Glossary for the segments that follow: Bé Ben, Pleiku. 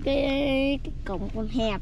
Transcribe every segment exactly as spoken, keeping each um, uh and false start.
cái cái, cái cổng còn hẹp,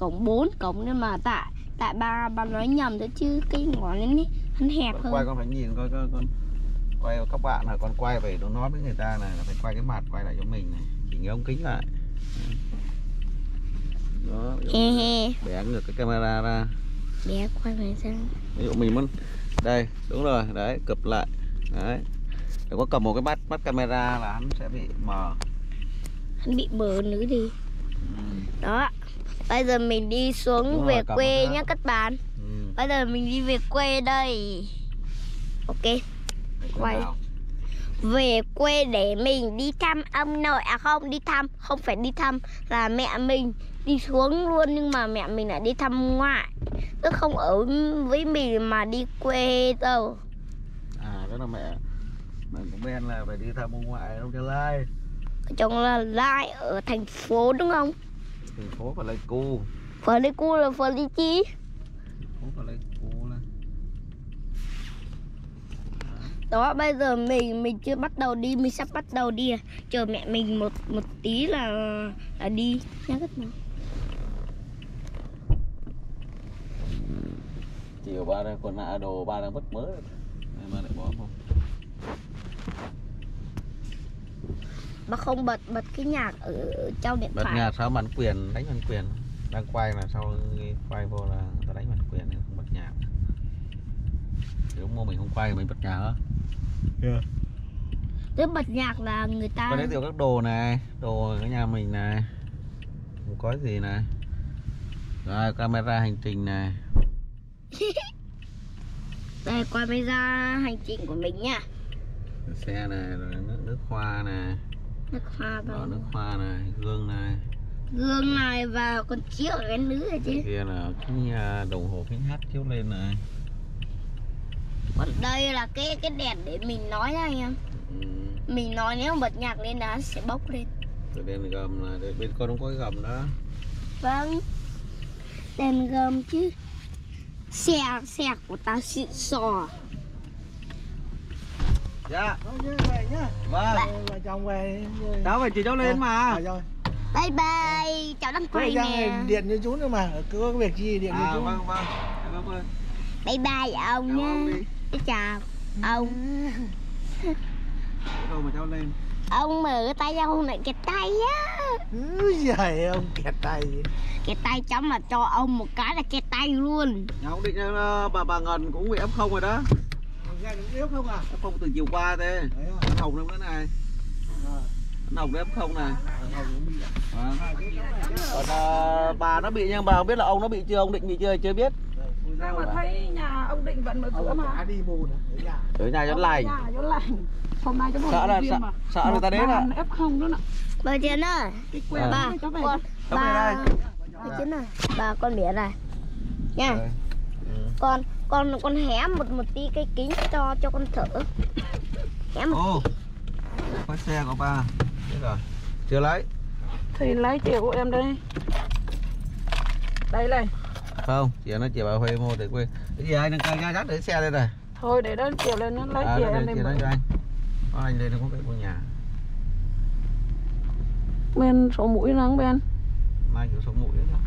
cổng bốn cổng nên mà tại tại ba ba nói nhầm thế chứ cái ngõ lên ấy hắn hẹp con hơn. Quay con phải nhìn coi con, con quay các bạn là con quay về nó nói với người ta này là phải quay cái mặt quay lại cho mình này, chỉnh ống kính lại. Đó, bẻ ngược cái camera ra. Bẻ quay lại sang. Ví dụ mình muốn đây, đúng rồi, đấy, cụp lại. Đấy. Đừng có cầm một cái mắt mắt camera là hắn sẽ bị mờ. Hắn bị mờ nữa đi. Ừ. Đó. Bây giờ mình đi xuống đúng về rồi, quê nhá các bạn. Ừ. Bây giờ mình đi về quê đây. Ok. Quay. Về quê để mình đi thăm ông nội, à không đi thăm, không phải đi thăm là mẹ mình đi xuống luôn, nhưng mà mẹ mình lại đi thăm ngoại, tức không ở với mình mà đi quê đâu. À đó là mẹ mình cũng bên là phải đi thăm ông ngoại trong Gia Lai. Trong Gia Lai ở thành phố đúng không? Thành phố Pleiku. Pleiku là Pleiku. Đó bây giờ mình mình chưa bắt đầu đi, mình sắp bắt đầu đi, chờ mẹ mình một một tí là, là đi nha các bạn. Chiều ba đang còn hạ đồ, ba đang mất mớ mà lại bỏ không. Ba không bật bật cái nhạc ở trong điện bật thoại. Bật nhạc sao bản quyền, đánh bản quyền. Đang quay là sau quay vô là người ta đánh bản quyền không bật nhạc. Nếu mua mình không quay thì mình bật nhạc đó. Yeah. Tức bật nhạc là người ta có giới thiệu các đồ này, đồ ở nhà mình này, không có gì này. Rồi camera hành trình này. Đây camera hành trình của mình nha. Xe này, rồi nước, nước hoa này. Nước hoa và nước hoa này, gương này. Gương này và còn chiếu cái nữ này chứ. Kia là cái đồng hồ kính hát chiếu lên này. Còn đây là cái cái đèn để mình nói nha anh em. Ừ. Mình nói nếu bật nhạc lên nó sẽ bốc lên. Rồi đèn gầm là bên con không có cái gầm đó. Vâng. Đèn gầm chứ. Xe xe của tao xịn sò. Dạ. Vâng. Vợ chồng về. Cháu phải chị cháu lên mà. Bye bye. Cháu đang quay nè. Điện cho chú nữa mà. Cứ có việc gì điện cho chú. Vâng vâng. Cảm ơn. Bye bye ông nha. Chào ông. Đâu mà cháu lên. Ông mở tay ra hôm nay kẹt tay á. Ừ giời ông kẹt tay. Kẹt tay cháu mà cho ông một cái là kẹt tay luôn. Cháu định bà bà Ngân cũng bị ép không rồi đó. Ngân cũng yếu không à? ép không từ chiều qua thế. Anh Hồng đâu nữa này. Anh Hồng đấy ép không này. À. Còn à, bà nó bị nhưng bà không biết là ông nó bị chưa, ông Định bị chưa chưa biết. Sao mà thấy nhà ông Định vẫn mở cửa mà. Ông đi mù nè. Ở nhà cho lành. Hôm nay cháu sợ là sợ, mà. Sợ người ta đến ạ. ép không nữa nè. Bà Chiến ơi. Cái quê bà cháu về. Bà Chiến ơi. Bà con bẻ này. Nha. Con con con hé một một tí cái kính cho cho con thở. Hé một. Ô. Có xe của ba. Thế rồi. Chưa lấy. Thì lấy chìa của em đây. Đây này. Không, chị nó chị bảo Huy mua để quên. Cái gì anh đang ra dắt để xe đây này. Thôi để đó chiều lên nó lấy à, chị em lên. Cho anh. Con anh đây nó có cái của nhà. Bên số mũi nắng bên. Mai chỗ số mũi đó.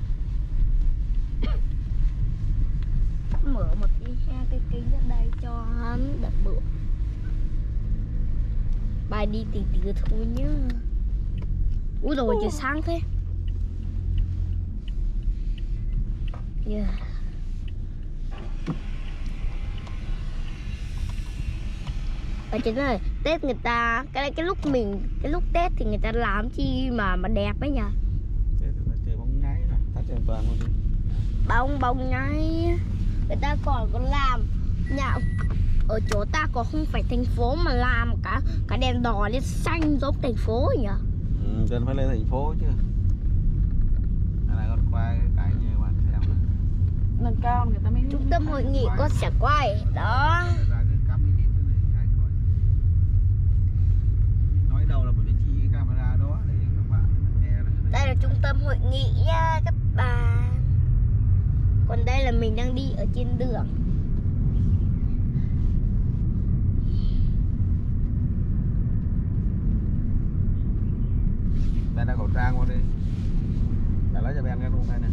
Mở một đi ha cái kính ở đây cho hắn đặt bự. Bài đi tí tí thôi nhá. Úi rồi trời sáng thế. Yeah. Bà Chính ơi, Tết người ta cái cái lúc mình cái lúc Tết thì người ta làm chi mà mà đẹp ấy nhỉ? Tết thì bóng nháy rồi, tắt đèn vàng luôn đi. Bóng bóng nháy. Người ta còn còn làm nhà ở chỗ ta còn không phải thành phố mà làm cả cả đèn đỏ lên xanh giống thành phố ấy nhỉ? Ừ, cần phải lên thành phố chứ. Cái này con quay cái như bạn xem này. Nâng cao người ta mới trung tâm hội nghị con sẽ quay đó. Nói đầu là bởi vì chỉ cái camera đó để các bạn nghe là đây là trung tâm hội nghị nha các bạn. Còn đây là mình đang đi ở trên đường. Ben đeo khẩu trang qua đi. Để lấy cho Ben cái luôn đây nè.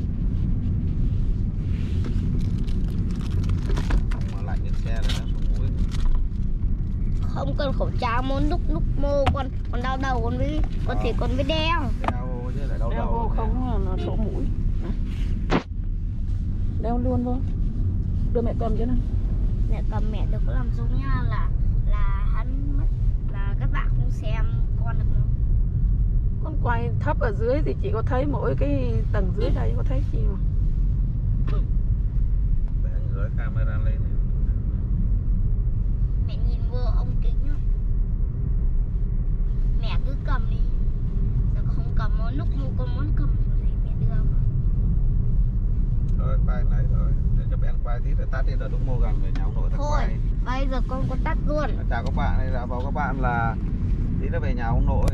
Mà lạnh lên xe là nó mũi. Không cần khẩu trang muốn lúc lúc mô con còn đau đầu con với con thì con với đeo. Đeo chứ lại đau đeo đầu. Đeo không là nó sổ mũi. Đeo luôn vô. Đưa mẹ cầm cho nó. Mẹ cầm mẹ đừng có làm giống nha là là hắn mất là các bạn không xem con được nữa. Con quay thấp ở dưới thì chỉ có thấy mỗi cái tầng dưới đây có thấy chị mà. Mẹ ngửa camera lên này. Mẹ nhìn vô ông kính không? Mẹ cứ cầm đi. Sao con không cầm món lúc mua con muốn cầm thì mẹ đưa không? Thôi quay này thôi. Để cho Ben quay tí rồi tắt đi rồi lúc mua gần rồi nhau nổi tắt quay. Thôi bây giờ con có tắt luôn. Chào các bạn, đây là vào các bạn là tí nó về nhà ông nội.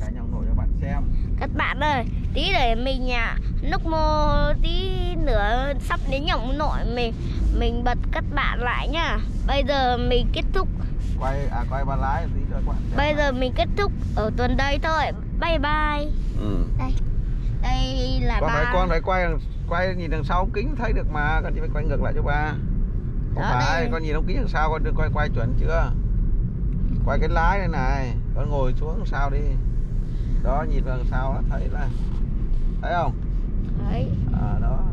Cái nhà ông nội cho bạn xem. Các bạn ơi, tí để mình nhà lúc mô tí nửa sắp đến nhà ông nội mình mình bật các bạn lại nhá. Bây giờ mình kết thúc. Quay à quay ba lái tí cho các bạn. Bây giờ mình kết thúc ở tuần đây thôi. Bye bye. Ừ. Đây. Đây là con ba. Phải, con phải quay quay nhìn đằng sau ống kính thấy được mà, con chỉ phải quay ngược lại cho ba. Không đó, phải, đây. Con nhìn ống kính đằng sau con được quay quay chuẩn chưa? Quay cái lái này này, con ngồi xuống sao đi. Đó nhìn vào sao đó, thấy là thấy không? Thấy. À, đó.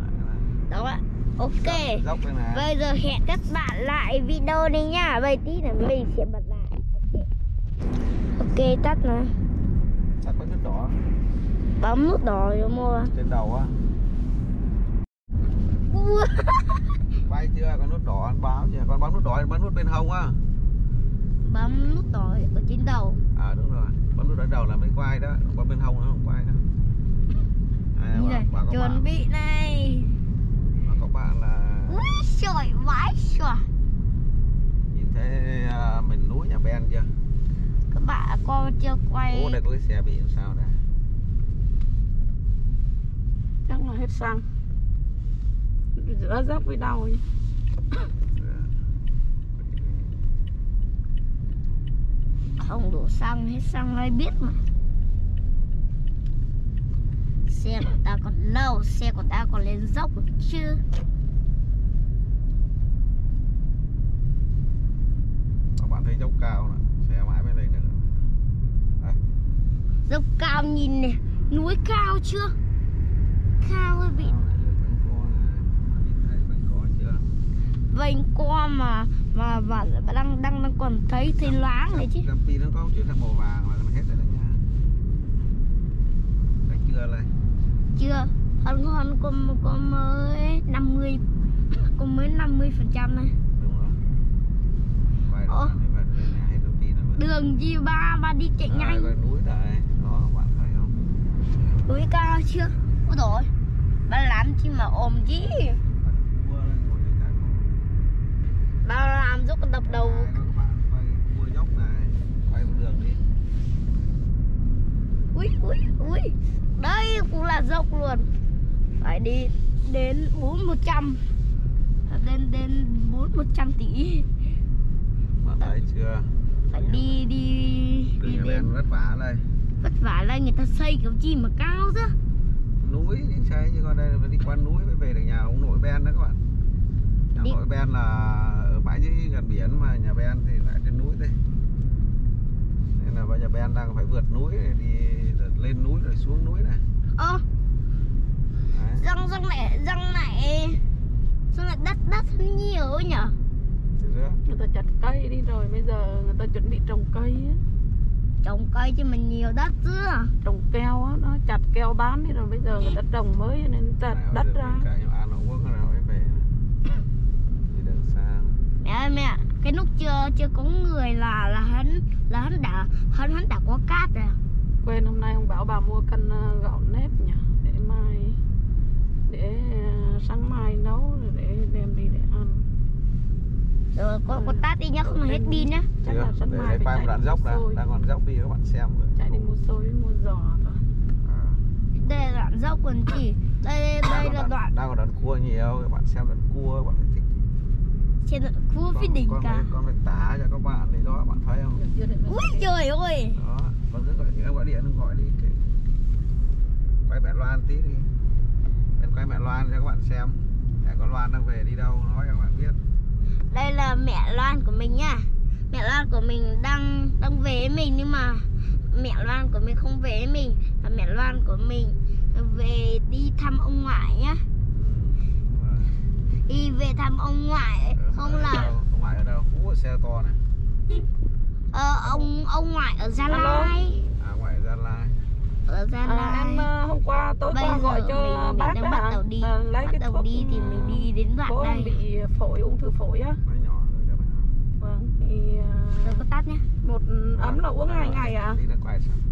Đó ạ. Ok. Dốc, dốc bây giờ hẹn các bạn lại video đi nha. Vậy tí là mình sẽ bật lại. Ok. Ok tắt nè. Tắt có nút đỏ. Bấm nút đỏ rồi mua. Trên đầu á. Bay chưa? Con nút đỏ anh báo chưa? Con bấm nút đỏ, bấm nút bên hông á. Bấm nút đỏ ở trên đầu. À đúng rồi. Bấm nút đỏ đầu là mới quay đó, bấm bên hông nó không quay đâu. À, bà, bà chuẩn bạn. Bị này. Mà các bạn là. Úi trời, vãi trời. Nhìn thấy uh, mình núi nhà Ben chưa? Các bạn con chưa quay. Ủa đây có cái xe bị làm sao đây? Chắc là hết xăng. Giữa dốc với đau ấy. Không đổ xăng, hết xăng ai biết mà. Xe của ta còn lâu, xe của ta còn lên dốc được chứ. Các bạn thấy dốc cao nè, xe mãi bên đây nữa. Đây. Dốc cao nhìn nè, núi cao chưa? Cao hơi bị. Vành qua mà mà bạn đang đang đang còn thấy thấy loáng này chứ. Đâm tí nó có chuyển sang màu vàng là hết rồi đó nha. Thấy chưa này? Chưa. Hơn hơn con con mới năm mươi con mới năm mươi phần trăm này. Đúng rồi. Quay đó, quay hết đâm tí nó. Đường gi ba ba đi chạy nhanh. Rồi núi đấy. Đó bạn thấy không? Núi cao chưa? Ôi rồi. Ba làm chi mà ôm chứ. Bao làm giúp con đập đầu. À, các bạn quay mua dốc này, quay một đường đi. Ui ui ui, đây cũng là dốc luôn. Phải đi đến bốn một trăm, đến đến bốn một trăm tỷ. Bạn thấy chưa? Phải đi đi đi đến vất vả đây. Vất vả đây người ta xây kiểu chi mà cao chứ? Núi những xây như con đây phải đi qua núi mới về được nhà ông nội Ben đó các bạn. Nhà đi. Nội Ben là ở bãi dưới gần biển mà nhà Ben thì lại trên núi đây. Nên là bây giờ Ben đang phải vượt núi này, đi lên núi rồi xuống núi này. Ơ. Răng răng này, răng này. Răng này đất đất nhiều nhở. Người ta chặt cây đi rồi bây giờ người ta chuẩn bị trồng cây ấy. Trồng cây chứ mình nhiều đất chứ. Trồng keo á, nó chặt keo bán đi rồi bây giờ người ta trồng mới nên chặt đất ra. Mẹ ơi mẹ, cái lúc chưa chưa có người là là hắn là hắn đã hắn hắn đã có cát rồi. Quên hôm nay ông bảo bà mua cân gạo nếp nhỉ, để mai để sáng mai nấu rồi để đem đi để ăn. Rồi có có tát đi nhá, không là hết pin nhá. Chắc là sáng mai phải chạy đoạn dốc đã, đang còn dốc đi các bạn xem rồi. Chạy đi mua xôi, mua giò thôi. À. Đây là đoạn dốc còn chỉ đây đây là đoạn đang còn đoạn cua nhiều, các bạn xem đoạn cua các bạn thích. Trên khu phía đỉnh cả. Con phải tả cho các bạn thì đó, bạn thấy không? Úi trời ơi. Đó, con cứ gọi điện, gọi điện, gọi mẹ Loan tí đi. Bên quay mẹ Loan cho các bạn xem. Mẹ con Loan đang về đi đâu nói cho các bạn biết. Đây là mẹ Loan của mình nha. Mẹ Loan của mình đang đang về với mình, nhưng mà mẹ Loan của mình không về với mình, và mẹ Loan của mình về đi thăm ông ngoại nhá. Ừ, đi về thăm ông ngoại. Ừ, không là đâu? Ông ngoại ở đâu? Ú, ở xe to này. Ờ, ông ông ngoại ở Gia Lai. À, ngoại ở Gia Lai. Ở Gia Lai. À, em hôm qua tối Bây qua gọi cho bác đã bắt đầu đi. À, lấy bắt cái đầu đi thì mình đi đến đoạn này. Bị phổi, ung thư phổi á. Vâng, thì... Rồi, có tát nhé. Một ấm là uống hai ngày à? Tí là quay xong.